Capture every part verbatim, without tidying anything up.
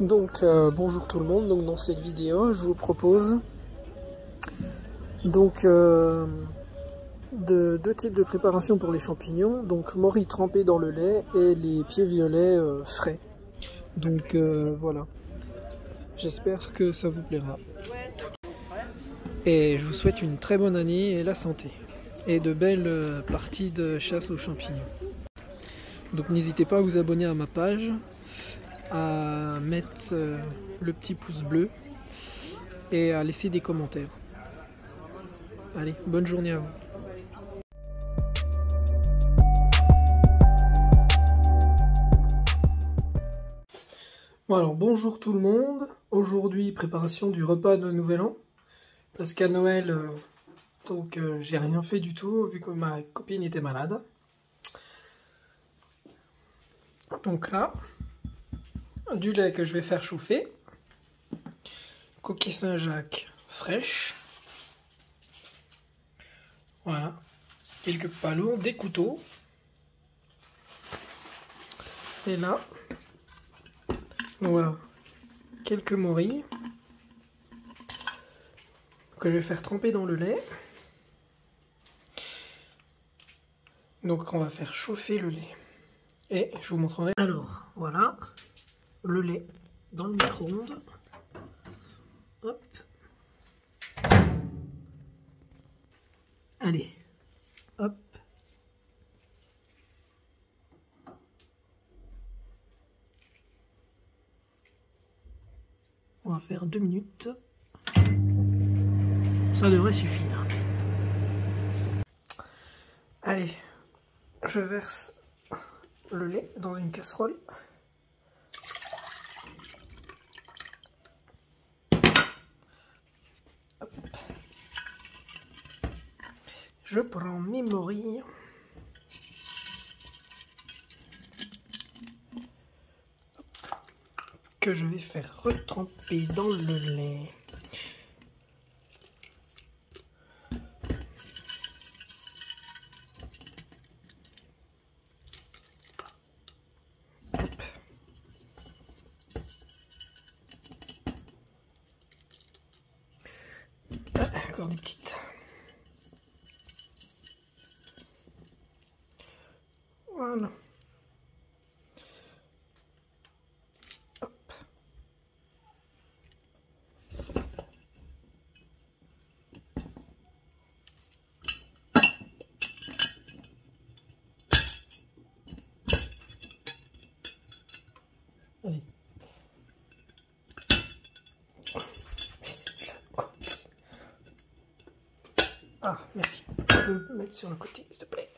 Donc euh, bonjour tout le monde. Donc dans cette vidéo je vous propose donc euh, de, deux types de préparations pour les champignons, donc morille trempée dans le lait et les pieds violets euh, frais. Donc euh, voilà, j'espère que ça vous plaira et je vous souhaite une très bonne année et la santé et de belles parties de chasse aux champignons. Donc n'hésitez pas à vous abonner à ma page, à mettre le petit pouce bleu et à laisser des commentaires. Allez, bonne journée à vous. Bon alors, bonjour tout le monde. Aujourd'hui, préparation du repas de Nouvel An. Parce qu'à Noël, euh, donc euh, j'ai rien fait du tout, vu que ma copine était malade. Donc là, du lait que je vais faire chauffer. Coquille Saint-Jacques fraîche. Voilà. Quelques palons, des couteaux. Et là... Voilà, quelques morilles que je vais faire tremper dans le lait. Donc on va faire chauffer le lait. Et je vous montrerai. Alors voilà, le lait dans le micro-ondes. Hop. Allez, hop. On va faire deux minutes. Ça devrait suffire. Allez, je verse le lait dans une casserole. Hop. Je prends mes morilles. Que je vais faire retremper dans le lait. Hop. Ah, encore des petites. Voilà. Vas-y. Ah, merci. Tu peux me mettre sur le côté, s'il te plaît.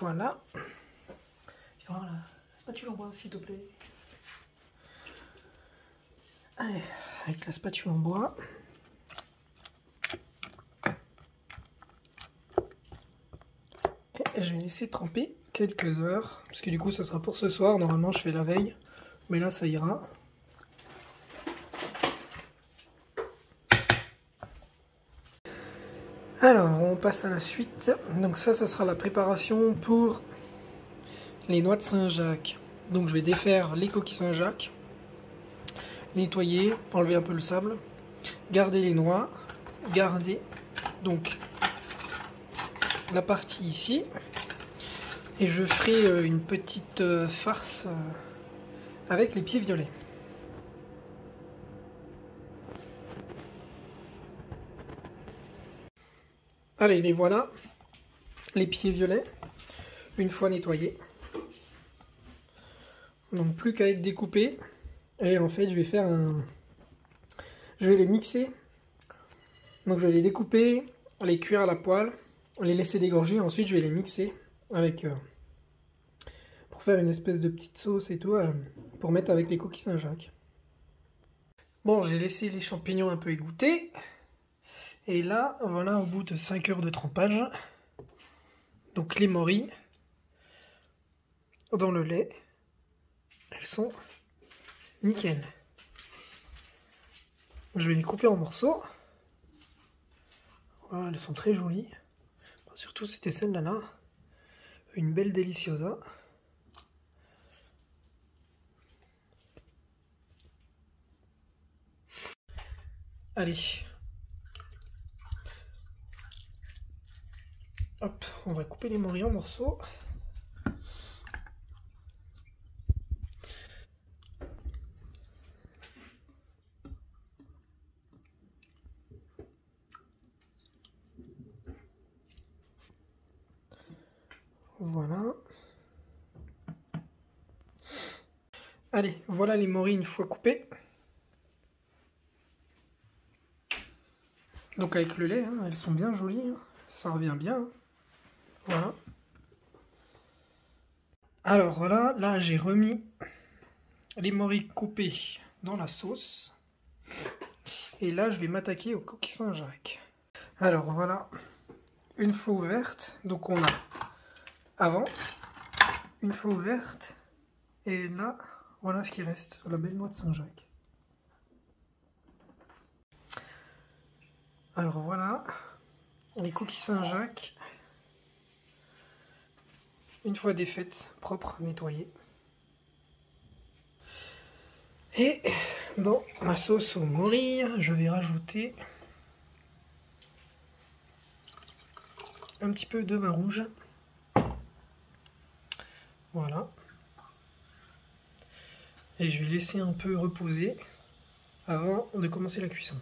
Voilà. Voilà. Voilà. La spatule en bois, s'il te plaît. Allez, avec la spatule en bois. Je vais laisser tremper quelques heures, parce que du coup ça sera pour ce soir, normalement je fais la veille, mais là ça ira. Alors on passe à la suite, donc ça, ça sera la préparation pour les noix de Saint-Jacques. Donc je vais défaire les coquilles Saint-Jacques, nettoyer, enlever un peu le sable, garder les noix, garder donc la partie ici, et je ferai une petite farce avec les pieds violets. Allez, les voilà, les pieds violets, une fois nettoyés, donc plus qu'à être découpés. Et en fait je vais faire un je vais les mixer, donc je vais les découper, les cuire à la poêle, les laisser dégorger, ensuite je vais les mixer avec euh, pour faire une espèce de petite sauce et tout, euh, pour mettre avec les coquilles Saint-Jacques. Bon, j'ai laissé les champignons un peu égoutter, et là voilà, au bout de cinq heures de trempage, donc les morilles dans le lait, elles sont nickel. Je vais les couper en morceaux. Voilà, elles sont très jolies. Surtout c'était celle-là, là. une belle deliciosa. Allez, hop, on va couper les morilles en morceaux. Voilà. Allez, voilà les morilles une fois coupées. Donc avec le lait, hein, elles sont bien jolies, hein. Ça revient bien. Hein. Voilà. Alors voilà, là j'ai remis les morilles coupées dans la sauce. Et là je vais m'attaquer aux coquilles Saint-Jacques. Alors voilà, une fois ouverte, donc on a avant, une fois ouverte, et là voilà ce qui reste, la belle noix de Saint-Jacques. Alors voilà, les coquilles Saint-Jacques, une fois défaites, propres, nettoyées. Et dans ma sauce aux morilles, je vais rajouter un petit peu de vin rouge. Voilà. Et je vais laisser un peu reposer avant de commencer la cuisson.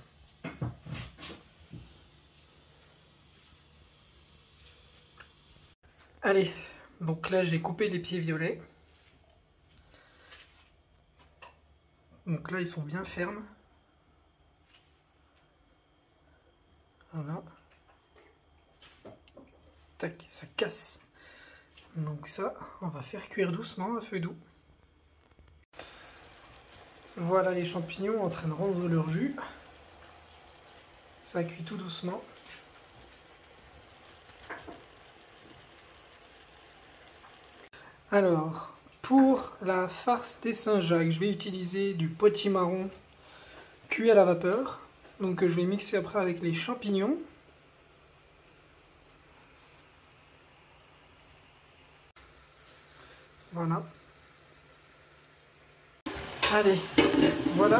Allez, donc là j'ai coupé les pieds violets. Donc là ils sont bien fermes. Voilà. Tac, ça casse. Donc ça, on va faire cuire doucement à feu doux. Voilà les champignons en train de rendre leur jus. Ça cuit tout doucement. Alors, pour la farce des Saint-Jacques, je vais utiliser du potimarron cuit à la vapeur. Donc je vais mixer après avec les champignons. Voilà. Allez, voilà.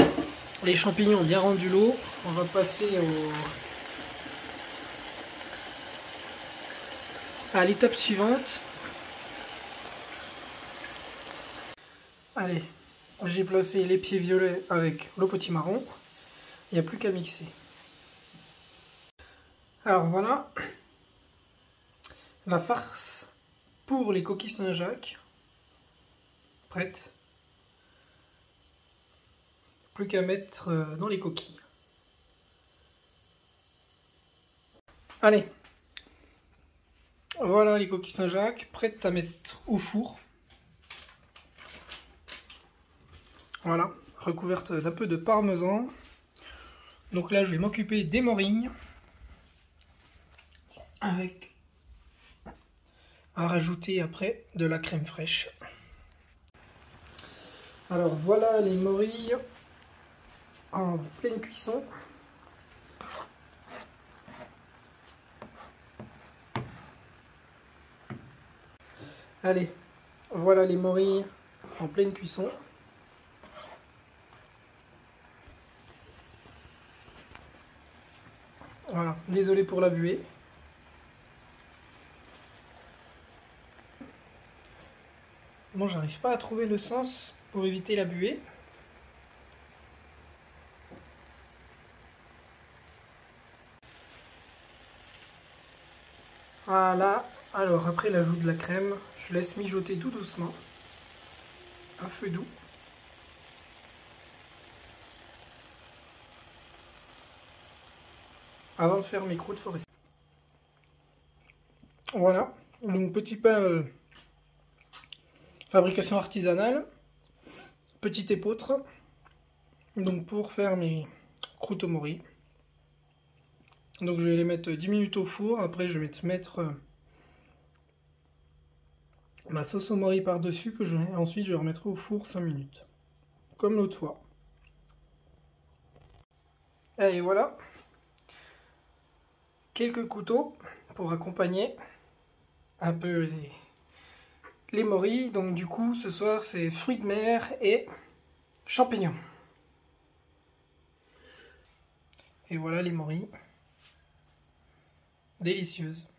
Les champignons ont bien rendu l'eau. On va passer au... à l'étape suivante. Allez, j'ai placé les pieds violets avec le potimarron. Il n'y a plus qu'à mixer. Alors voilà, la farce pour les coquilles Saint-Jacques, prête. Plus qu'à mettre dans les coquilles. Allez, voilà les coquilles Saint-Jacques, prêtes à mettre au four. Voilà, recouverte d'un peu de parmesan. Donc là, je vais m'occuper des morilles. Avec à rajouter après de la crème fraîche. Alors voilà les morilles en pleine cuisson. Allez, voilà les morilles en pleine cuisson. Voilà, désolé pour la buée. Bon, j'arrive pas à trouver le sens pour éviter la buée. Voilà, alors après l'ajout de la crème, je laisse mijoter tout doucement, à feu doux. Avant de faire mes croûtes forestières. Voilà, donc petit pain euh, fabrication artisanale, petite épeautre, donc pour faire mes croûtes aux morilles. Donc je vais les mettre dix minutes au four, après je vais mettre euh, ma sauce aux morilles par-dessus, que je, ensuite je remettrai au four cinq minutes, comme l'autre fois. Et voilà. Quelques couteaux pour accompagner un peu les, les morilles. Donc du coup, ce soir, c'est fruits de mer et champignons. Et voilà les morilles. Délicieuses.